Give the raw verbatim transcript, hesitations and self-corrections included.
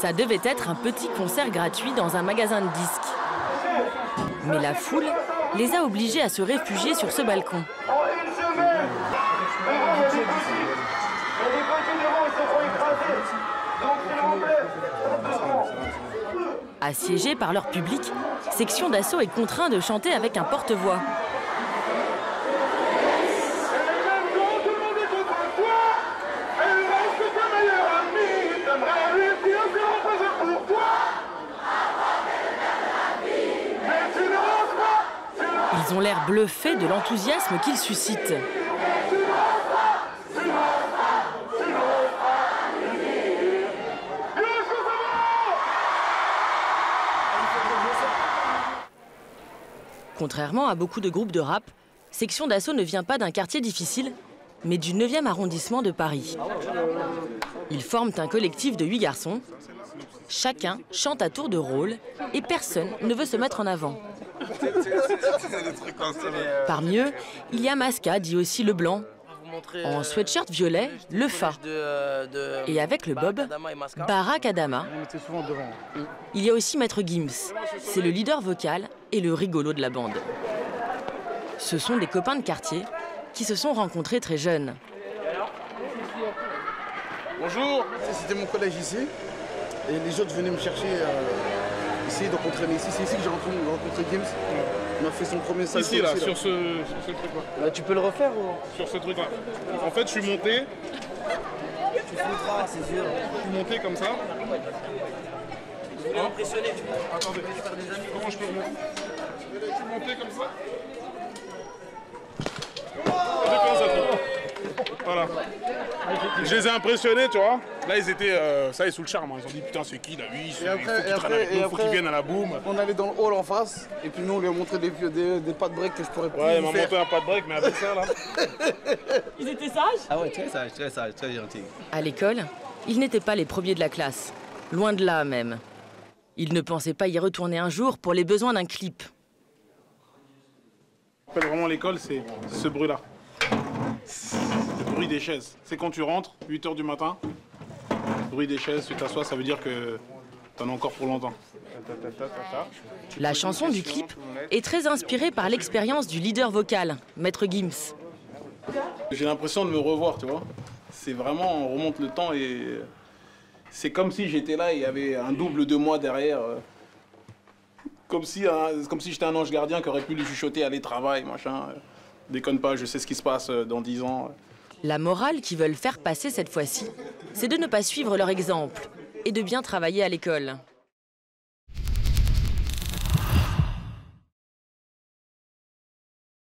Ça devait être un petit concert gratuit dans un magasin de disques. Mais la foule les a obligés à se réfugier sur ce balcon. Assiégés par leur public, Sexion d'Assaut est contraint de chanter avec un porte-voix. Ils ont l'air bluffés de l'enthousiasme qu'ils suscitent. Contrairement à beaucoup de groupes de rap, Sexion d'Assaut ne vient pas d'un quartier difficile, mais du neuvième arrondissement de Paris. Ils forment un collectif de huit garçons. Chacun chante à tour de rôle et personne ne veut se mettre en avant. Parmi eux, il y a Masca, dit aussi le blanc, en sweatshirt violet, le Fa, et avec le bob, Barak Adama. Il y a aussi Maître Gims, c'est le leader vocal et le rigolo de la bande. Ce sont des copains de quartier qui se sont rencontrés très jeunes. Bonjour, c'était mon collège ici, et les autres venaient me chercher euh, ici, donc on traînait ici, c'est ici que j'ai rencontré Gims. On a fait son premier sac ici, là, ici, là, sur ce, sur ce truc-là. Bah, tu peux le refaire ou... Sur ce truc-là. En fait, je suis monté... Tu foutras, c'est sûr. Je suis monté comme ça. Vous l'impressionnez. Attendez, comment je peux remonter? Je suis monté comme ça. Voilà. Je les ai impressionnés, tu vois. Là, ils étaient, euh, ça, ils sous le charme. Ils ont dit, putain, c'est qui là? Oui, il faut qu'ils viennent à la boum. On allait dans le hall en face, et puis nous, on lui a montré des, des, des pas de break que je pourrais plus. Ouais, il m'a montré un pas de break, mais avec ça, là. Ils étaient sages? Ah ouais, très sages, très sages, très gentils. À l'école, ils n'étaient pas les premiers de la classe. Loin de là, même. Ils ne pensaient pas y retourner un jour pour les besoins d'un clip. Ce qui appelle vraiment l'école, c'est ce bruit-là. Le bruit des chaises. C'est quand tu rentres, huit heures du matin, le bruit des chaises, tu t'assois, ça veut dire que t'en as encore pour longtemps. La chanson du clip est très inspirée par l'expérience du leader vocal, Maître Gims. J'ai l'impression de me revoir, tu vois. C'est vraiment, on remonte le temps et c'est comme si j'étais là et il y avait un double de moi derrière. Comme si, comme si j'étais un ange gardien qui aurait pu lui chuchoter, allez, travail, machin. Déconne pas, je sais ce qui se passe dans dix ans. La morale qu'ils veulent faire passer cette fois-ci, c'est de ne pas suivre leur exemple et de bien travailler à l'école.